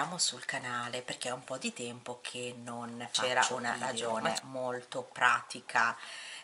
ritorniamo sul canale perché è un po' di tempo che non c'era una ragione molto pratica,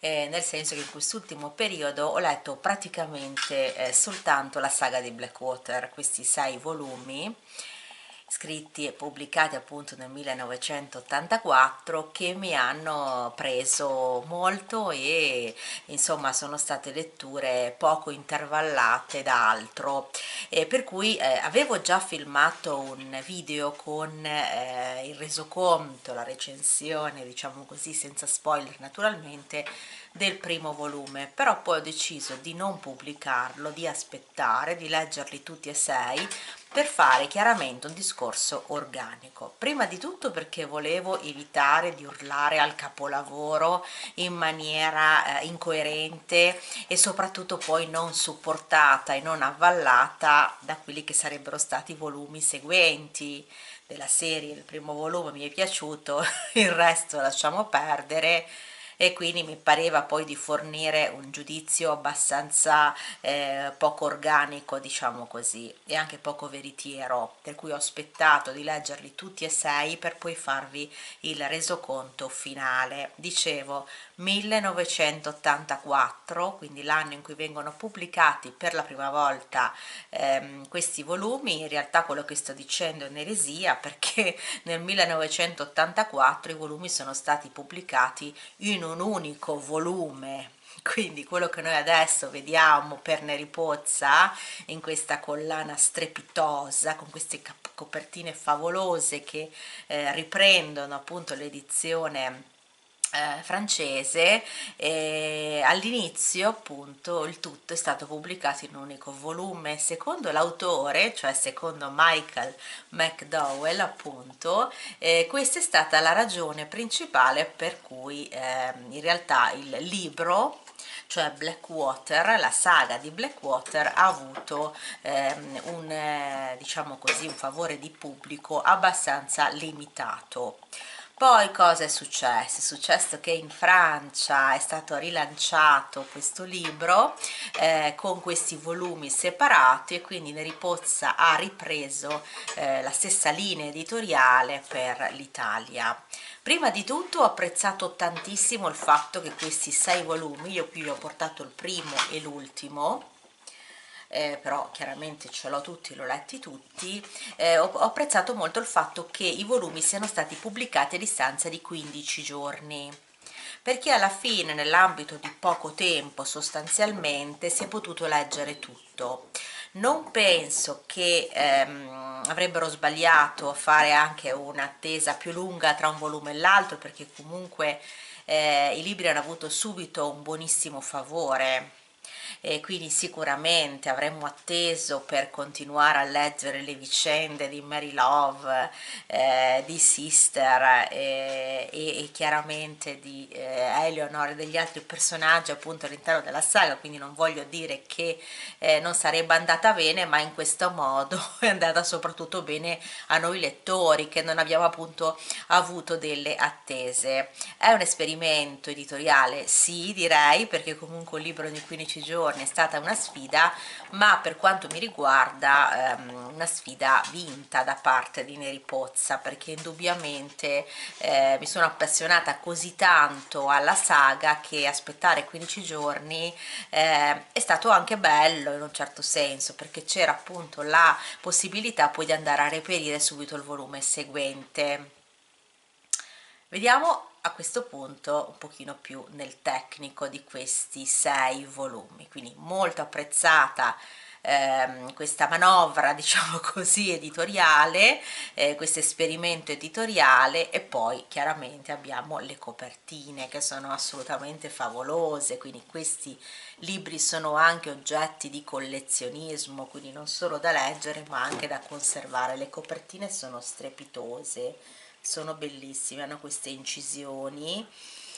nel senso che in quest'ultimo periodo ho letto praticamente soltanto la saga di Blackwater, questi 6 volumi scritti e pubblicati appunto nel 1984, che mi hanno preso molto e insomma sono state letture poco intervallate da altro, per cui avevo già filmato un video con il resoconto, la recensione, diciamo così, senza spoiler naturalmente, del primo volume, però poi ho deciso di non pubblicarlo, di aspettare, di leggerli tutti e 6 per fare chiaramente un discorso organico. Prima di tutto perché volevo evitare di urlare al capolavoro in maniera incoerente e soprattutto poi non supportata e non avvallata da quelli che sarebbero stati i volumi seguenti della serie. Il primo volume mi è piaciuto, il resto lasciamo perdere, e quindi mi pareva poi di fornire un giudizio abbastanza poco organico, diciamo così, e anche poco veritiero, per cui ho aspettato di leggerli tutti e 6 per poi farvi il resoconto finale. Dicevo, 1984, quindi l'anno in cui vengono pubblicati per la prima volta questi volumi. In realtà quello che sto dicendo è un'eresia, perché nel 1984 i volumi sono stati pubblicati in un unico volume, quindi quello che noi adesso vediamo per Neri Pozza in questa collana strepitosa con queste copertine favolose che riprendono appunto l'edizione francese, all'inizio appunto il tutto è stato pubblicato in un unico volume. Secondo l'autore, cioè secondo Michael McDowell appunto, questa è stata la ragione principale per cui in realtà il libro, cioè Blackwater, la saga di Blackwater, ha avuto diciamo così, un favore di pubblico abbastanza limitato. Poi cosa è successo? È successo che in Francia è stato rilanciato questo libro con questi volumi separati, e quindi Neri Pozza ha ripreso la stessa linea editoriale per l'Italia. Prima di tutto ho apprezzato tantissimo il fatto che questi 6 volumi, io qui vi ho portato il primo e l'ultimo, però chiaramente ce l'ho tutti, l'ho letti tutti, ho apprezzato molto il fatto che i volumi siano stati pubblicati a distanza di 15 giorni, perché alla fine nell'ambito di poco tempo sostanzialmente si è potuto leggere tutto. Non penso che avrebbero sbagliato a fare anche un'attesa più lunga tra un volume e l'altro, perché comunque i libri hanno avuto subito un buonissimo favore. E quindi sicuramente avremmo atteso per continuare a leggere le vicende di Mary Love, di Sister e chiaramente di Eleanor e degli altri personaggi appunto all'interno della saga, quindi non voglio dire che non sarebbe andata bene, ma in questo modo è andata soprattutto bene a noi lettori che non abbiamo appunto avuto delle attese. È un esperimento editoriale, sì, direi, perché comunque un libro di 15 giorni è stata una sfida, ma per quanto mi riguarda una sfida vinta da parte di Neri Pozza, perché indubbiamente mi sono appassionata così tanto alla saga che aspettare 15 giorni è stato anche bello in un certo senso, perché c'era appunto la possibilità poi di andare a reperire subito il volume seguente. Vediamo a questo punto un pochino più nel tecnico di questi 6 volumi, quindi molto apprezzata questa manovra, diciamo così, editoriale, questo esperimento editoriale, e poi chiaramente abbiamo le copertine che sono assolutamente favolose, quindi questi libri sono anche oggetti di collezionismo, quindi non solo da leggere ma anche da conservare. Le copertine sono strepitose, sono bellissime, hanno queste incisioni,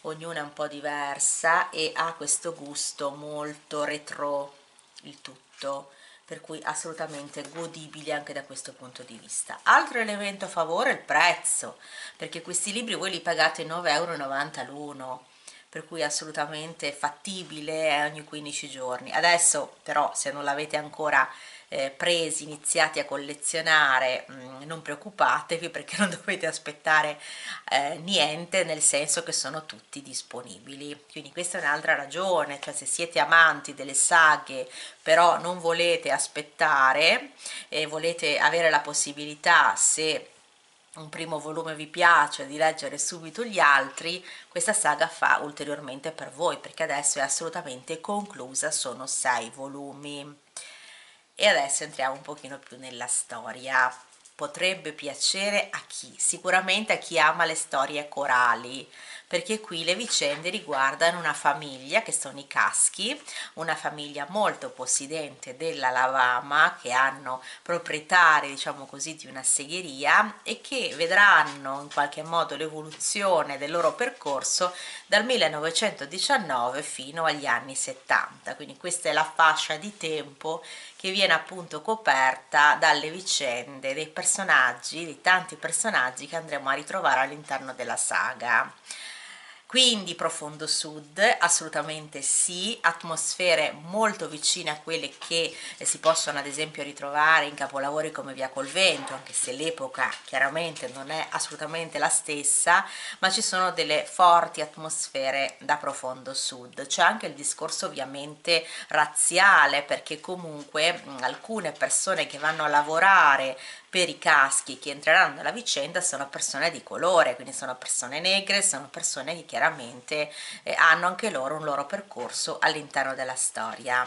ognuna è un po' diversa e ha questo gusto molto retro il tutto, per cui assolutamente godibile anche da questo punto di vista. Altro elemento a favore è il prezzo, perché questi libri voi li pagate 9,90 € l'uno, per cui è assolutamente fattibile, è ogni 15 giorni. Adesso però, se non l'avete ancora presi, iniziati a collezionare, non preoccupatevi, perché non dovete aspettare niente, nel senso che sono tutti disponibili. Quindi questa è un'altra ragione, cioè se siete amanti delle saghe però non volete aspettare e volete avere la possibilità, se un primo volume vi piace, di leggere subito gli altri, questa saga fa ulteriormente per voi, perché adesso è assolutamente conclusa, sono 6 volumi. E adesso entriamo un pochino più nella storia. Potrebbe piacere a chi? Sicuramente a chi ama le storie corali, perché qui le vicende riguardano una famiglia che sono i Caschi, una famiglia molto possidente della Lavama, che hanno proprietari, diciamo così, di una segheria e che vedranno in qualche modo l'evoluzione del loro percorso dal 1919 fino agli anni 70. Quindi questa è la fascia di tempo che viene appunto coperta dalle vicende dei personaggi, di tanti personaggi che andremo a ritrovare all'interno della saga. Quindi profondo sud, assolutamente sì, atmosfere molto vicine a quelle che si possono ad esempio ritrovare in capolavori come Via Col Vento, anche se l'epoca chiaramente non è assolutamente la stessa, ma ci sono delle forti atmosfere da profondo sud. C'è anche il discorso ovviamente razziale, perché comunque alcune persone che vanno a lavorare per i Caschi, che entreranno nella vicenda, sono persone di colore, quindi sono persone negre, sono persone che chiaramente hanno anche loro un loro percorso all'interno della storia.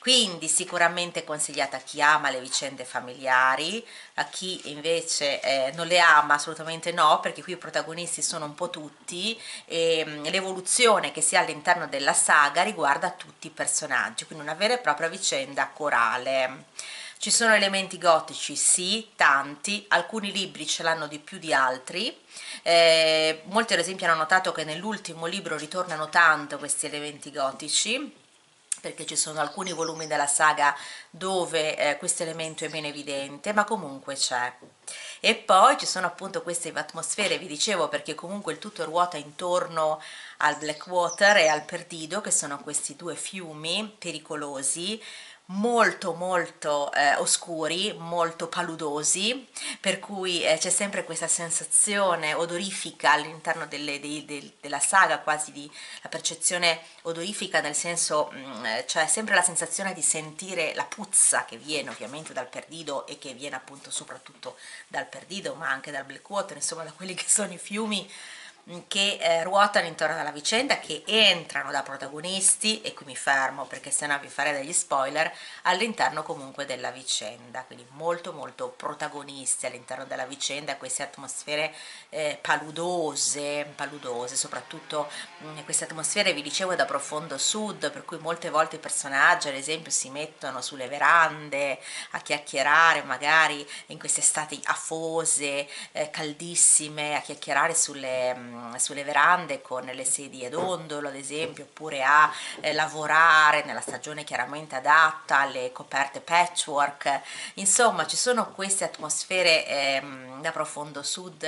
Quindi sicuramente consigliata a chi ama le vicende familiari, a chi invece non le ama assolutamente no, perché qui i protagonisti sono un po' tutti e l'evoluzione che si ha all'interno della saga riguarda tutti i personaggi, quindi una vera e propria vicenda corale. Ci sono elementi gotici? Sì, tanti, alcuni libri ce l'hanno di più di altri, molti ad esempio hanno notato che nell'ultimo libro ritornano tanto questi elementi gotici, perché ci sono alcuni volumi della saga dove questo elemento è meno evidente, ma comunque c'è. E poi ci sono appunto queste atmosfere, vi dicevo, perché comunque il tutto ruota intorno al Blackwater e al Perdido, che sono questi due fiumi pericolosi, molto oscuri, molto paludosi, per cui c'è sempre questa sensazione odorifica all'interno della saga, quasi di la percezione odorifica, nel senso c'è sempre la sensazione di sentire la puzza che viene ovviamente dal Perdido e che viene appunto soprattutto dal Perdido, ma anche dal Blackwater, insomma da quelli che sono i fiumi che ruotano intorno alla vicenda, che entrano da protagonisti, e qui mi fermo perché sennò vi farei degli spoiler, all'interno comunque della vicenda, quindi molto protagonisti all'interno della vicenda, queste atmosfere paludose, soprattutto queste atmosfere, vi dicevo, da profondo sud, per cui molte volte i personaggi ad esempio si mettono sulle verande a chiacchierare, magari in queste estati afose, caldissime, a chiacchierare sulle verande con le sedie d'ondolo ad esempio, oppure a lavorare nella stagione chiaramente adatta alle coperte patchwork. Insomma ci sono queste atmosfere da profondo sud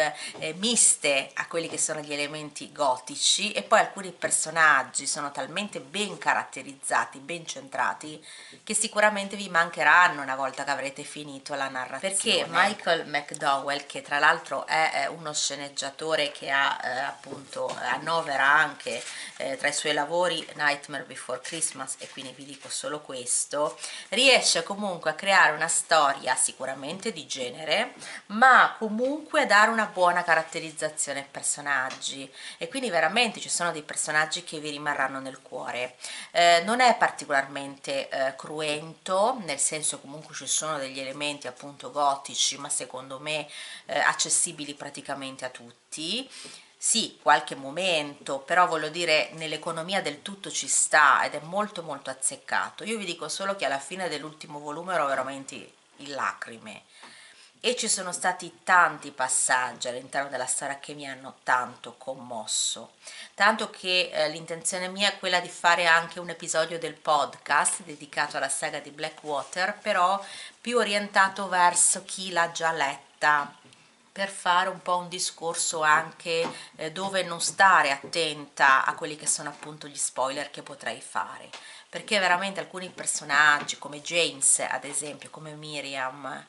miste a quelli che sono gli elementi gotici, e poi alcuni personaggi sono talmente ben caratterizzati, ben centrati, che sicuramente vi mancheranno una volta che avrete finito la narrazione, perché Michael McDowell, che tra l'altro è uno sceneggiatore che ha appunto annovera anche tra i suoi lavori Nightmare Before Christmas, e quindi vi dico solo questo, riesce comunque a creare una storia sicuramente di genere, ma comunque a dare una buona caratterizzazione ai personaggi, e quindi veramente ci sono dei personaggi che vi rimarranno nel cuore. Non è particolarmente cruento, nel senso comunque ci sono degli elementi appunto gotici, ma secondo me accessibili praticamente a tutti. Sì, qualche momento, però voglio dire, nell'economia del tutto ci sta ed è molto azzeccato. Io vi dico solo che alla fine dell'ultimo volume ero veramente in lacrime, e ci sono stati tanti passaggi all'interno della storia che mi hanno tanto commosso, tanto che l'intenzione mia è quella di fare anche un episodio del podcast dedicato alla saga di Blackwater, però più orientato verso chi l'ha già letta, per fare un po' un discorso anche dove non stare attenta a quelli che sono appunto gli spoiler che potrei fare, perché veramente alcuni personaggi come James ad esempio, come Miriam,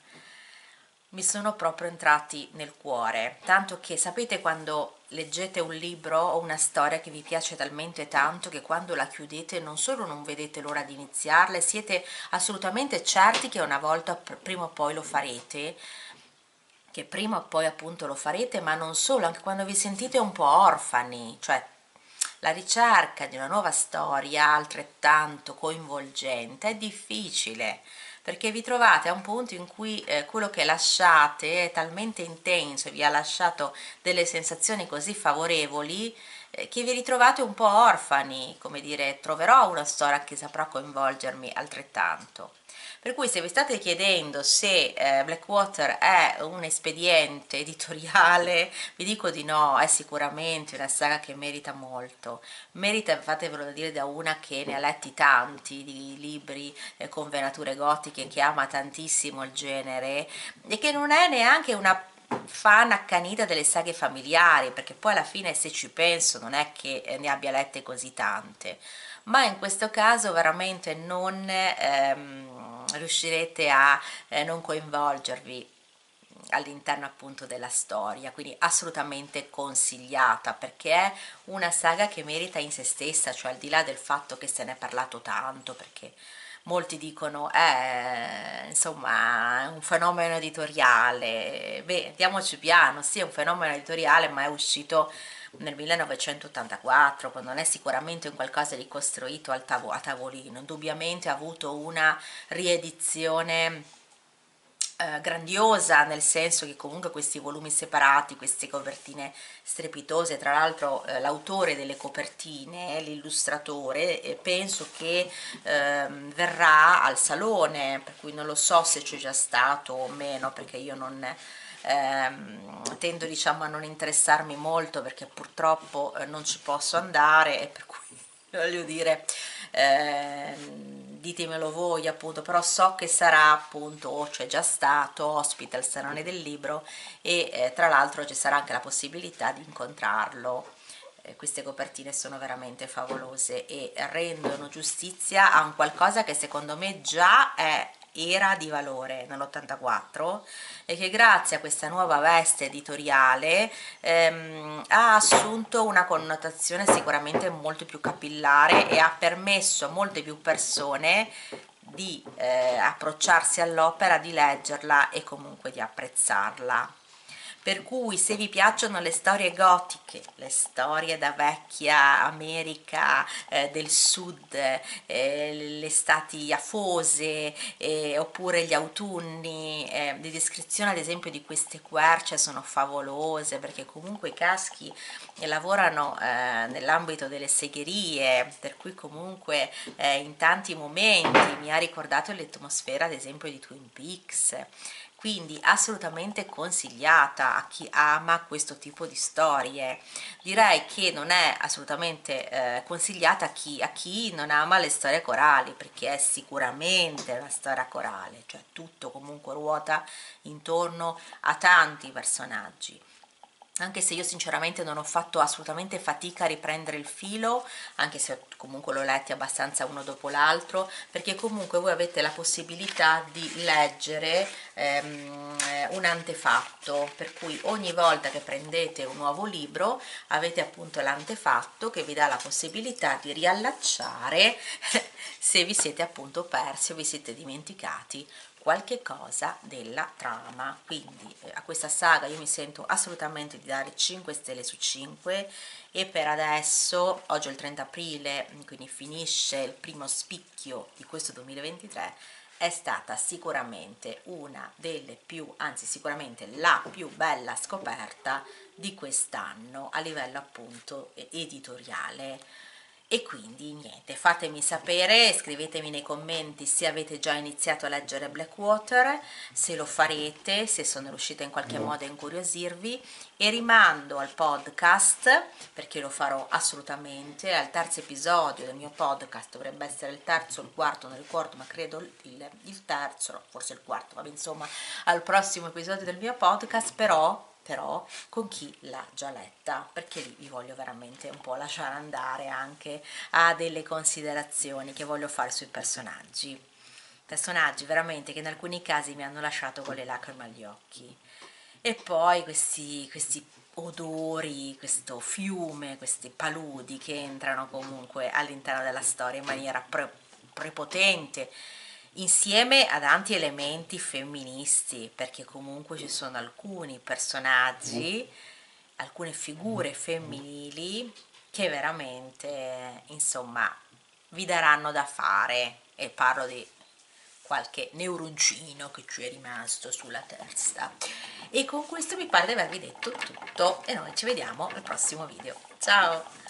mi sono proprio entrati nel cuore, tanto che sapete quando leggete un libro o una storia che vi piace talmente tanto che quando la chiudete non solo non vedete l'ora di iniziarla e siete assolutamente certi che una volta prima o poi lo farete, che prima o poi appunto lo farete, ma non solo, anche quando vi sentite un po' orfani, cioè la ricerca di una nuova storia altrettanto coinvolgente è difficile, perché vi trovate a un punto in cui quello che lasciate è talmente intenso e vi ha lasciato delle sensazioni così favorevoli che vi ritrovate un po' orfani, come dire, troverò una storia che saprà coinvolgermi altrettanto. Per cui se vi state chiedendo se Blackwater è un espediente editoriale, vi dico di no, è sicuramente una saga che merita molto, merita, fatevelo dire da una che ne ha letti tanti di libri con venature gotiche, che ama tantissimo il genere e che non è neanche una fan accanita delle saghe familiari, perché poi alla fine se ci penso non è che ne abbia lette così tante, ma in questo caso veramente non... riuscirete a non coinvolgervi all'interno appunto della storia, quindi assolutamente consigliata, perché è una saga che merita in se stessa, cioè al di là del fatto che se ne è parlato tanto, perché molti dicono insomma è un fenomeno editoriale, beh diamoci piano, sì è un fenomeno editoriale, ma è uscito nel 1984, quando non è sicuramente un qualcosa di costruito a tavolino, indubbiamente ha avuto una riedizione grandiosa, nel senso che comunque questi volumi separati, queste copertine strepitose, tra l'altro l'autore delle copertine, l'illustratore, penso che verrà al Salone, per cui non lo so se c'è già stato o meno, perché io non... tendo diciamo a non interessarmi molto, perché purtroppo non ci posso andare e per cui voglio dire ditemelo voi appunto, però so che sarà appunto o c'è già stato ospite al Salone del Libro e tra l'altro ci sarà anche la possibilità di incontrarlo. Queste copertine sono veramente favolose e rendono giustizia a un qualcosa che secondo me già era di valore nell'84 e che grazie a questa nuova veste editoriale ha assunto una connotazione sicuramente molto più capillare e ha permesso a molte più persone di approcciarsi all'opera, di leggerla e comunque di apprezzarla. Per cui se vi piacciono le storie gotiche, le storie da vecchia America del Sud, le estati afose oppure gli autunni, le descrizioni ad esempio di queste querce sono favolose, perché comunque i caschi lavorano nell'ambito delle segherie, per cui comunque in tanti momenti mi ha ricordato l'atmosfera ad esempio di Twin Peaks. Quindi assolutamente consigliata a chi ama questo tipo di storie. Direi che non è assolutamente consigliata a chi non ama le storie corali, perché è sicuramente una storia corale, cioè tutto comunque ruota intorno a tanti personaggi. Anche se io sinceramente non ho fatto assolutamente fatica a riprendere il filo, anche se comunque l'ho letti abbastanza uno dopo l'altro, perché comunque voi avete la possibilità di leggere un antefatto, per cui ogni volta che prendete un nuovo libro avete appunto l'antefatto che vi dà la possibilità di riallacciare se vi siete appunto persi o vi siete dimenticati qualche cosa della trama. Quindi a questa saga io mi sento assolutamente di dare 5 stelle su 5 e per adesso, oggi è il 30 aprile, quindi finisce il primo spicchio di questo 2023, è stata sicuramente una delle più, anzi sicuramente la più bella scoperta di quest'anno a livello appunto editoriale. E quindi niente, fatemi sapere, scrivetemi nei commenti se avete già iniziato a leggere Blackwater, se lo farete, se sono riuscita in qualche modo a incuriosirvi, e rimando al podcast, perché lo farò assolutamente, al terzo episodio del mio podcast, dovrebbe essere il terzo o il quarto, non ricordo, ma credo il terzo, no, forse il quarto, vabbè insomma, al prossimo episodio del mio podcast, però... però con chi l'ha già letta, perché lì vi voglio veramente un po' lasciare andare anche a delle considerazioni che voglio fare sui personaggi. Personaggi veramente che in alcuni casi mi hanno lasciato con le lacrime agli occhi. E poi questi odori, questo fiume, questi paludi che entrano comunque all'interno della storia in maniera prepotente, insieme a tanti elementi femministi, perché comunque ci sono alcuni personaggi, alcune figure femminili che veramente, insomma, vi daranno da fare, e parlo di qualche neuroncino che ci è rimasto sulla testa. E con questo mi pare di avervi detto tutto e noi ci vediamo al prossimo video. Ciao!